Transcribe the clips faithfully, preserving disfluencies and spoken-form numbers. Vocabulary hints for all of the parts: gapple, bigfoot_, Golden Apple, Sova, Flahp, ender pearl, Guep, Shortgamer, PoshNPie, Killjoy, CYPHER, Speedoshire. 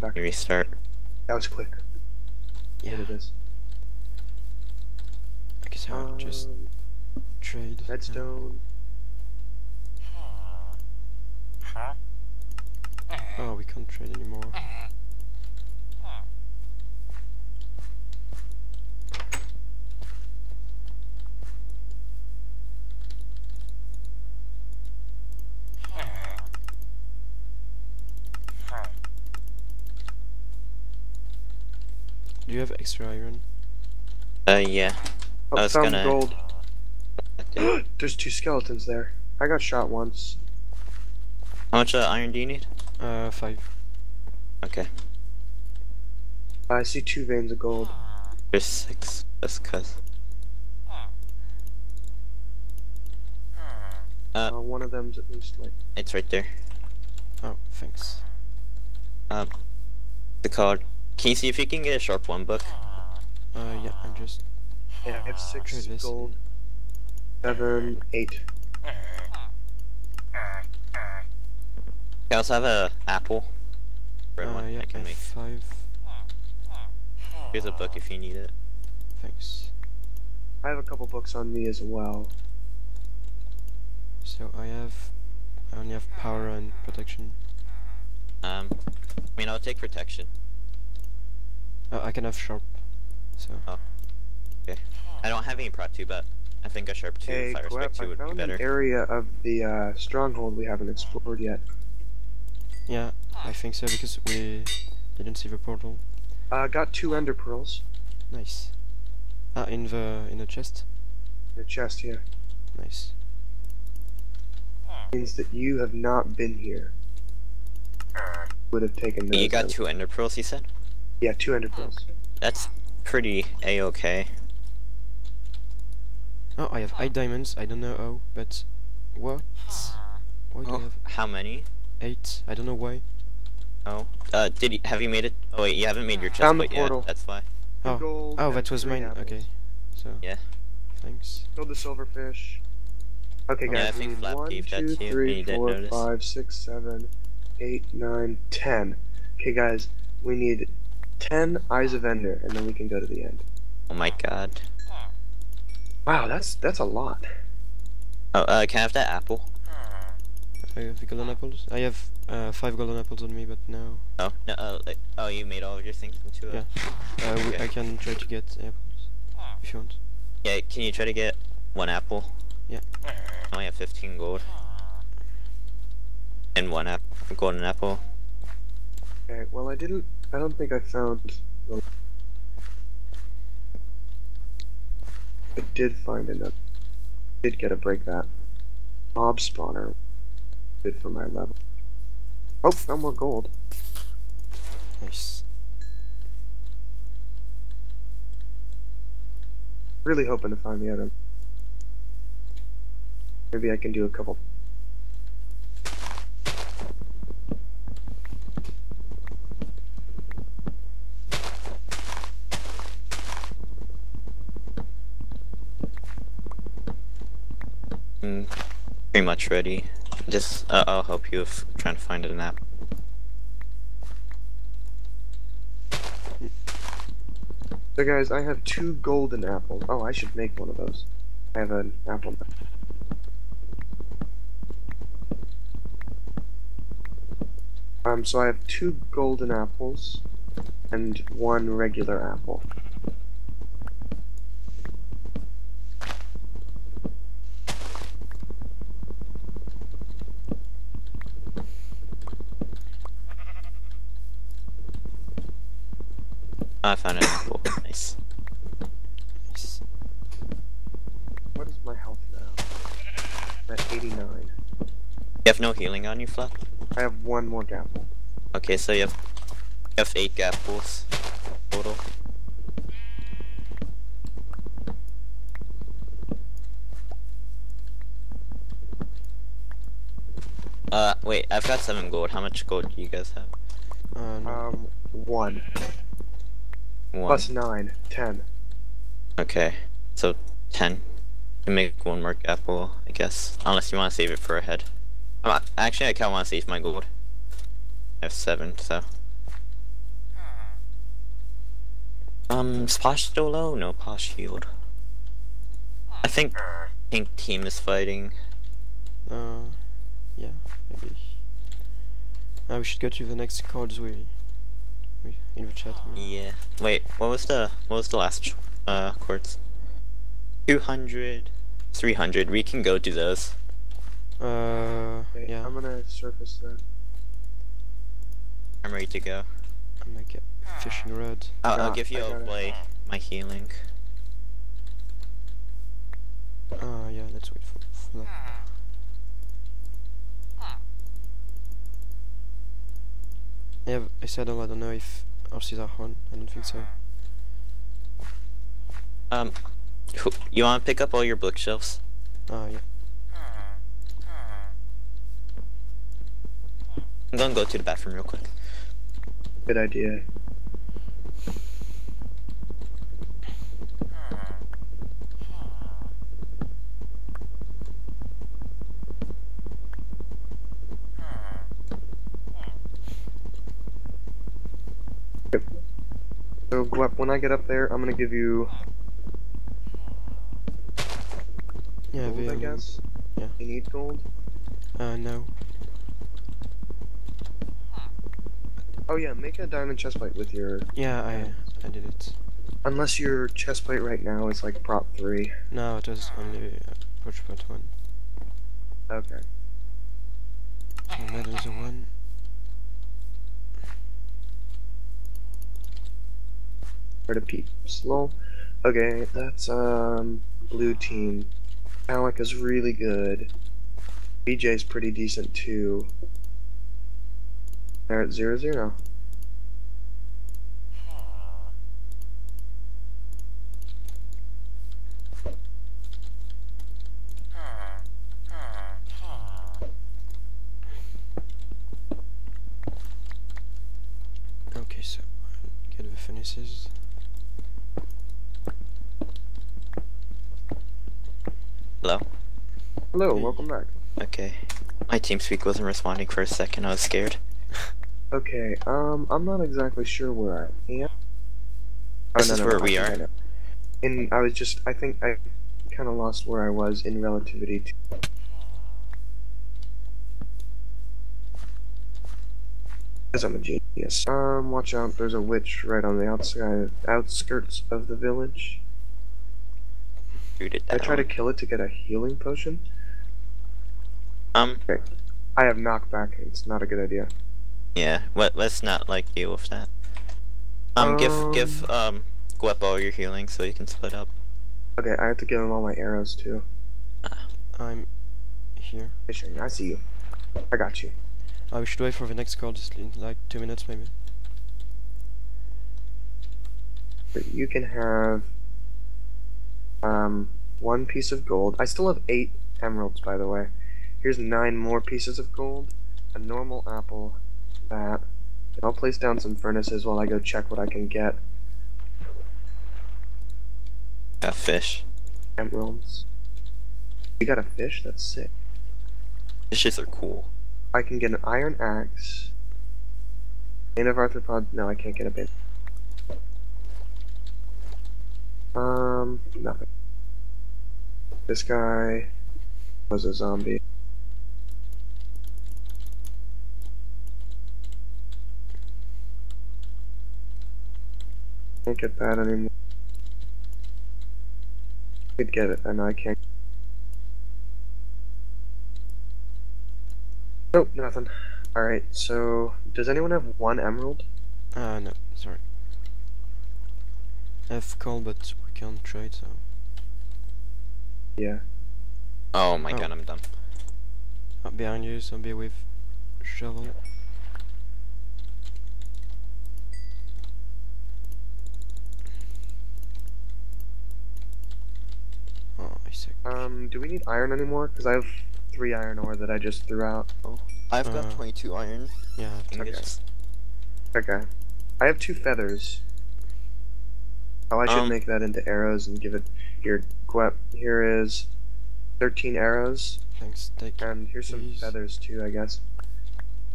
Go back. Restart. That was quick. Yeah. What it is. I guess I'll um, just trade. Redstone. Huh? Oh, we can't trade anymore. Do you have extra iron? Uh, yeah. Oh, I was found gonna... gold. There's two skeletons there. I got shot once. How much uh, iron do you need? Uh, five. Okay. I see two veins of gold. There's six. That's cuz. Uh, uh, one of them's at least like... It's right there. Oh, thanks. Um, the card. Can you see if you can get a sharp one book? Uh, yeah, I'm just... Yeah, I have six gold. Seven, eight. I also have a apple. Red uh, one yeah, I can make. Five. Here's a book if you need it. Thanks. I have a couple books on me as well. So I have... I only have power and protection. Um, I mean I'll take protection. Oh, I can have sharp. So. Oh. Okay. I don't have any prop two, but I think a sharp two hey, fire spec two would be better. An area of the uh, stronghold we haven't explored yet. Yeah, I think so because we didn't see the portal. I uh, got two ender pearls. Nice. Ah, in the in the chest. The chest here. Yeah. Nice. Means that you have not been here. Would have taken. Those you got out. Two ender pearls, he said. Yeah, two ender pearls. That's pretty a-okay. Oh, I have eight diamonds. I don't know how, but what? Why do oh, you have? How many? Eight. I don't know why. Oh. Uh, did you have you made it? Oh wait, you haven't made your chest Found plate the portal. Yet. That's why. Oh. Oh, that was mine. Apples. Okay. So. Yeah. Thanks. Build the silverfish. Okay, guys. Yeah, I think Flahp gave that to you, and you didn't notice. one, two, three, four, five, six, seven, eight, nine, ten. Okay, guys. We need ten eyes of ender, and then we can go to the end. Oh my god. Wow, that's that's a lot. Oh, uh, can I have that apple? I have the golden apples. I have uh, five golden apples on me, but no. Oh, no, uh, like, oh, you made all of your things into a... Yeah. Uh, okay. we, I can try to get apples, if you want. Yeah, can you try to get one apple? Yeah. I only have fifteen gold. And one apple, a golden apple. Okay, well I didn't, I don't think I found... Well, I did find another. Did get a break that. Mob spawner. Good for my level. Oh, no more gold. Nice. Really hoping to find the item. Maybe I can do a couple. I'm pretty much ready. Just, uh, I'll help you if trying to find an app. So guys, I have two golden apples. Oh, I should make one of those. I have an apple. Um, so I have two golden apples and one regular apple. I found an apple. Nice. Nice. What is my health now? I'm at eighty-nine. You have no healing on you, Flahp? I have one more gapple. Okay, so you have you have eight gapples total. Uh, wait, I've got seven gold. How much gold do you guys have? Um, um one. One. Plus nine, ten. Okay, so ten. You make one more apple, I guess. Unless you want to save it for a head. I'm not, actually, I kind of want to save my gold. I have seven, so. Um, Posh still low? No, Posh healed. I think pink team is fighting. Uh, yeah, maybe. Now we should go to the next cards we, we in the chat. Yeah. Wait, what was the what was the last uh chords? two hundred, three hundred. We can go to those. Uh, Wait, yeah. I'm gonna surface that. I'm ready to go. I'm gonna get fishing rod. Oh, I'll give you a play my healing. Oh uh, yeah, let's wait for, for that. Yeah, I said all. I don't know if R Cs are on. I don't think so. Um, you wanna pick up all your bookshelves? Oh uh, yeah. I'm gonna go to the bathroom real quick. Good idea. Yep. So Guep, when I get up there, I'm gonna give you yeah, gold, the, um, I guess. Yeah. You need gold? Uh, no. Oh yeah, make a diamond chestplate with your... Yeah, I I did it. Unless your chestplate right now is like prop three. No, it was only uh, push part one. Okay. So that is a one. Or the peeps, lol. Okay, that's um blue team. Alec is really good. B J's pretty decent too. They're at zero zero. Okay, so get the finishes. Hello. Hello, hey. Welcome back. Okay, my TeamSpeak wasn't responding for a second. I was scared. Okay, um, I'm not exactly sure where I am. Oh, this no, is no, where no, we are. I and I was just, I think I kind of lost where I was in relativity to... Because I'm a genius. Um, watch out, there's a witch right on the outside, outskirts of the village. Shoot it down. I try to kill it to get a healing potion. Um. Okay. I have knockback, it's not a good idea. Yeah, let, let's not like deal with that. Um, um give give um Guep all your healing so you can split up. Okay, I have to give him all my arrows too. Uh, I'm here. Fishing, I see you. I got you. Uh, we should wait for the next call, just in like two minutes maybe. But you can have um one piece of gold. I still have eight emeralds, by the way. Here's nine more pieces of gold, a normal apple. That. I'll place down some furnaces while I go check what I can get. Got fish. Emeralds. You got a fish? That's sick. Fishes are cool. I can get an iron axe. Bane of arthropod. No, I can't get a bane. Um, nothing. This guy was a zombie. Can't get that anymore. I could get it, I know I can't. Nope, nothing. Alright, so does anyone have one emerald? Uh, no, sorry. I have coal, but we can't trade, so. Yeah. Oh my oh. god, I'm dumb. Up behind you, zombie with shovel. Yeah. Um, do we need iron anymore? Because I have three iron ore that I just threw out. Oh. I've got uh, twenty-two iron. Yeah. Okay. okay. I have two feathers. Oh, I should um, make that into arrows and give it here. Guep, here is thirteen arrows. Thanks. Take and here's some these. feathers too, I guess.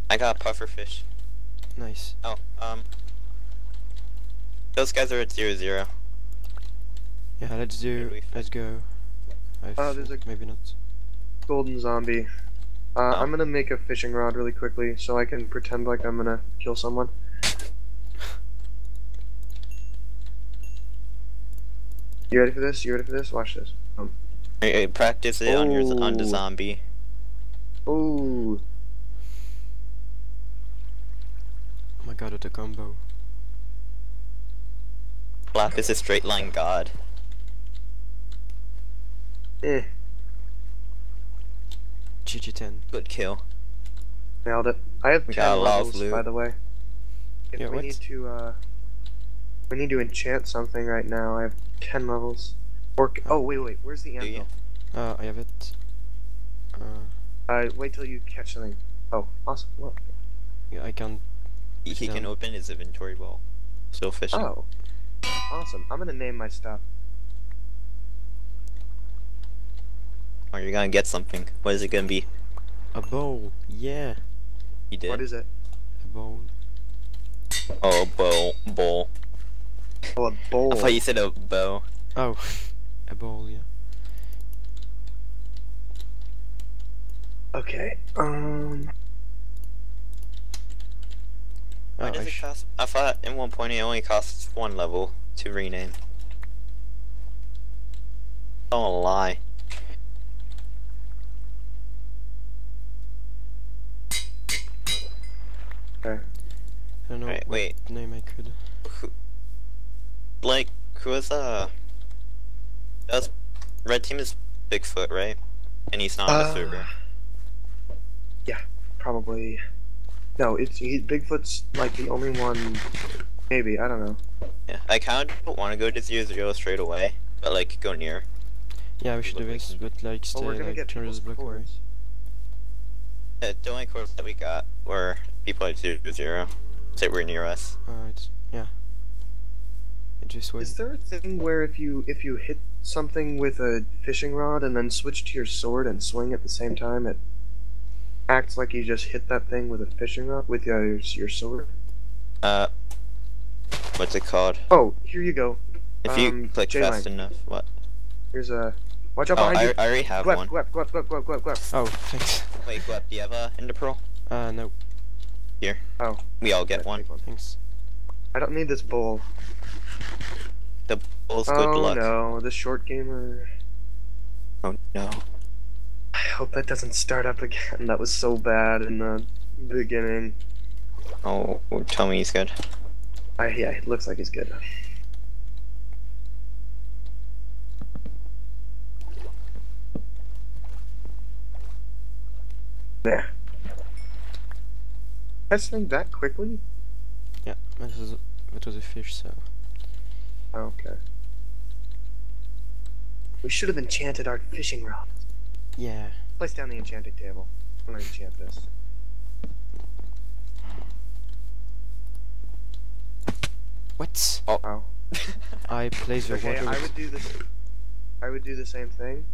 I got a puffer fish. Nice. Oh, um, Those guys are at zero zero. Yeah, let's do. Let's go. I uh, there's a maybe not. Golden zombie. Uh, oh. I'm gonna make a fishing rod really quickly so I can pretend like I'm gonna kill someone. You ready for this? You ready for this? Watch this. Um. Hey, hey, practice it oh. on your on the zombie. Ooh. Oh my god, it's a combo. Flahp is a straight line god. Eh. G G ten. Good kill. Nailed it. I have we ten levels, by the way. If yeah, we what? need to, uh... we need to enchant something right now. I have ten levels. Or oh, wait, wait. Where's the anvil? Uh, I have it. Uh... uh wait till you catch something. Oh, awesome. Look. Yeah, I can... He, he can open his inventory wall. Still fishing. Oh. Awesome. I'm gonna name my stuff. Oh, you're gonna get something. What is it gonna be? A bowl. Yeah. You did. What is it? A bowl. Oh, a bowl. Bowl. Oh, a bowl. I thought you said a bow. Oh. A bowl, yeah. Okay. Um... Why oh, does I it cost? I thought in one point it only costs one level to rename. Don't lie. Okay. I don't know right, what wait. name I could. Who, like, who was uh? That's red team is Bigfoot, right? And he's not uh, on the server. Yeah, probably. No, it's he, Bigfoot's like the only one. Maybe I don't know. Yeah, I kind of don't want to go to zero zero straight away, but like go near. Yeah, we should do this, but like stay well, like turn this block away. Yeah, the only corps that we got were people at zero zero that were near us. Uh, it's, yeah. It just went. Is there a thing where if you if you hit something with a fishing rod and then switch to your sword and swing at the same time, it acts like you just hit that thing with a fishing rod with your your sword. Uh, what's it called? Oh, here you go. If you um, click fast enough, what? Here's a. Watch out oh, behind I, you. I already have Guep, one. Guep, Guep, Guep, Guep, Guep, Guep. Oh, thanks. Wait, Guep, do you have a ender pearl? Uh, no. Here. Oh. We all get one. one. Thanks. I don't need this bowl. The bowl's oh, good luck. Oh no, the short gamer. Oh no. I hope that doesn't start up again. That was so bad in the beginning. Oh, tell me he's good. I, yeah, it looks like he's good. There. I swing that quickly? Yeah, that was, that was a fish, so... Okay. We should have enchanted our fishing rod. Yeah. Place down the enchanting table. I'm gonna enchant this. What? Uh oh. I place the okay, water. I would do this. I would do the same thing.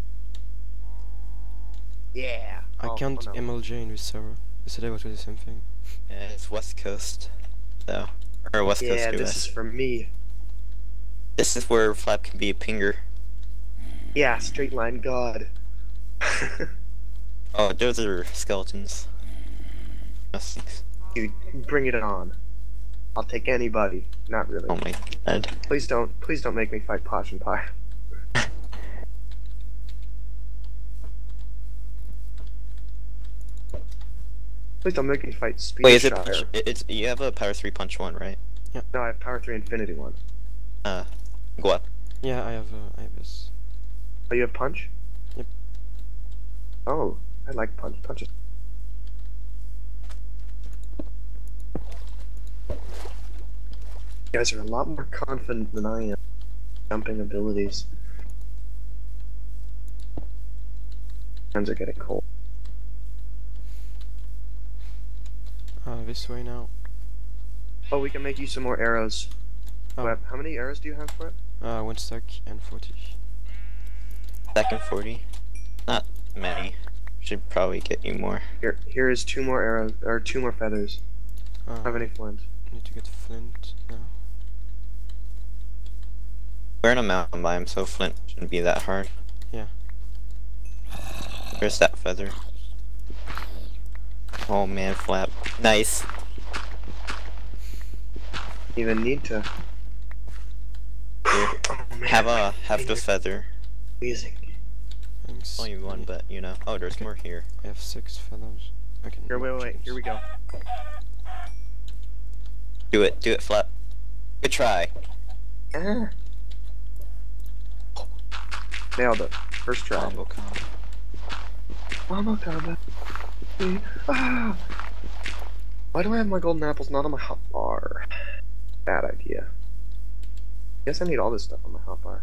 Yeah. I oh, can't oh, no. M L J in this server. This today was the same thing. Yeah, it's West Coast. So or West yeah, Coast. Yeah, this U S. Is for me. This is where Flahp can be a pinger. Yeah, straight line god. Oh, those are skeletons. Dude, bring it on. I'll take anybody. Not really. Oh my god. Please don't, please don't make me fight PoshNPie. Please don't make me fight Speedoshire. Wait, is it punch, it's, you have a power three punch one, right? Yeah. No, I have power three infinity one. Uh, go up. Yeah, I have, uh, I have this. Oh, you have punch? Oh, I like punch punches. You guys are a lot more confident than I am. Jumping abilities. Hands are getting cold. Uh, this way now. Oh, we can make you some more arrows. Oh. Web, how many arrows do you have for it? Uh, one stack and forty. Stack and forty. Not many. Should probably get you more. Here, here is two more arrows, or two more feathers. Uh, I don't have any flint. Need to get flint now. We're in a mountain biome, so flint shouldn't be that hard. Yeah. Where's that feather? Oh man, Flahp. Nice. Even need to. Here. Oh, man, have a have the feather. Amazing. Only one, but you know. Oh, there's okay. more here. I have six feathers. Okay. Here, wait, wait, wait. Here we go. Do it, do it, Flahp. Good try. Uh, nailed it. First try. Wombo combo. Wombo combo. Ah. Why do I have my golden apples not on my hotbar? Bad idea. Guess I need all this stuff on my hotbar.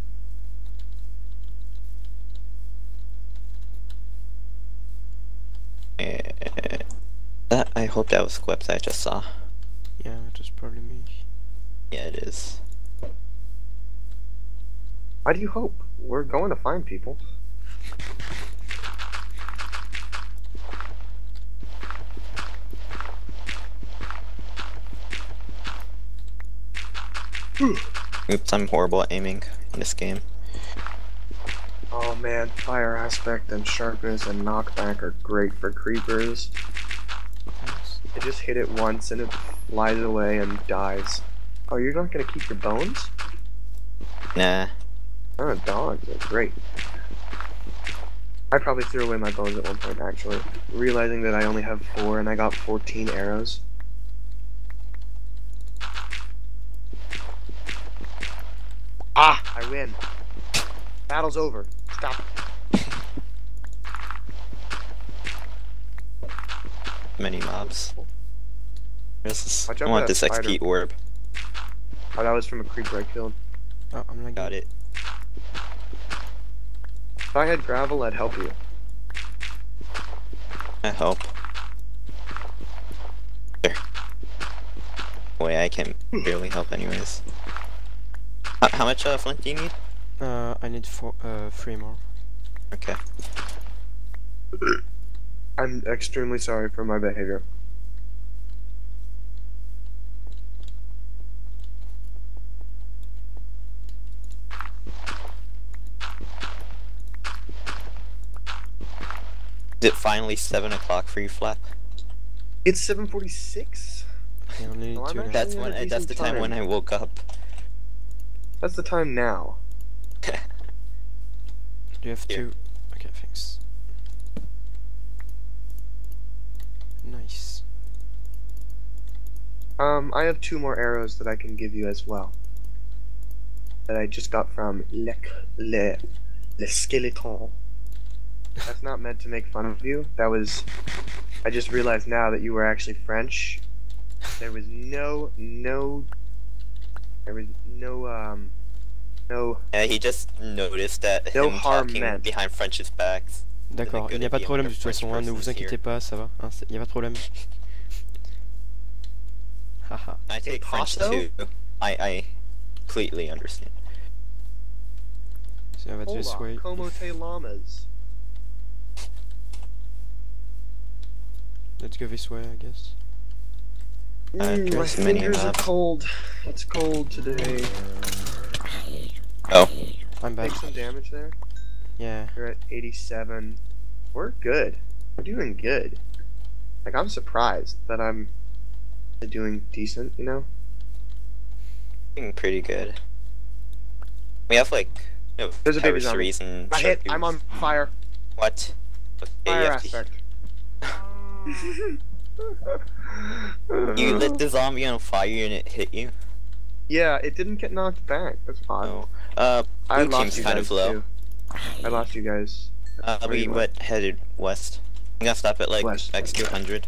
Uh, that I hope that was Guep that I just saw. Yeah, it was probably me. Yeah, it is. Why do you hope? We're going to find people. Oops, I'm horrible at aiming in this game. Oh man, fire aspect and sharpness and knockback are great for creepers. I just hit it once and it flies away and dies. Oh, you're not gonna keep your bones? Nah. Oh, dogs are great. I probably threw away my bones at one point, actually, realizing that I only have four and I got fourteen arrows. Ah! I win. Battle's over. Stop it. Many mobs. This I want this spider. X P orb. Oh, that was from a creeper I killed. Oh, I'm not got it. If I had gravel, I'd help you. I help. There. Boy, I can barely help anyways. How, how much uh, flint do you need? Uh, I need four, uh, three more. Okay. I'm extremely sorry for my behavior. Is it finally seven o'clock for you, Flahp? It's seven forty-six. No, that's when. Uh, that's the time, time when I woke up. That's the time now. Do you have yeah. two? Okay, thanks. Nice. Um, I have two more arrows that I can give you as well. That I just got from Le Le Le Skeleton. That's not meant to make fun of you. That was. I just realized now that you were actually French. There was no no. There was no, um, no... Yeah, he just noticed that no him talking meant. behind French's backs. D'accord, il n'y a pas de problème de toute façon, hein, ne vous inquiétez pas, ça va, hein, il n'y a pas de problème. Haha. I take French too. I, I completely understand. So let's just wait. Como te llamas? Let's go this way, I guess. Mm, my fingers are cold. It's cold today. Oh, I'm back. Take some damage there. Yeah. You're at eighty-seven. We're good. We're doing good. Like, I'm surprised that I'm doing decent, you know? Doing pretty good. We have like no, there's a baby zombie. I hit. I'm on fire. What? Okay, fire you have aspect. To... You lit the zombie on fire and it hit you? Yeah, it didn't get knocked back. That's fine. Oh. Uh, I lost you kind guys of low. Too. I lost you guys. Uh, we went headed west. I'm gonna stop at like west. X two hundred.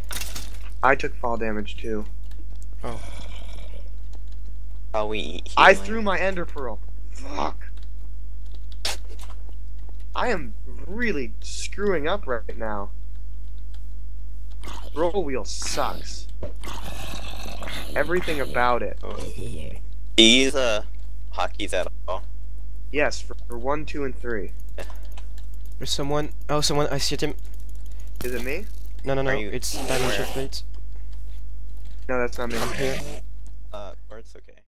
I took fall damage too. Oh. Are we healing? I threw my ender pearl. Fuck. I am really screwing up right now. Roll wheel sucks. Everything about it. Oh. Do you use uh, hotkeys at all? Yes, for, for one, two, and three. Yeah. There's someone. Oh, someone. I see him. Is it me? No, no, no. It's diamond shift plates. No, that's not me. I'm here. Uh, or it's okay.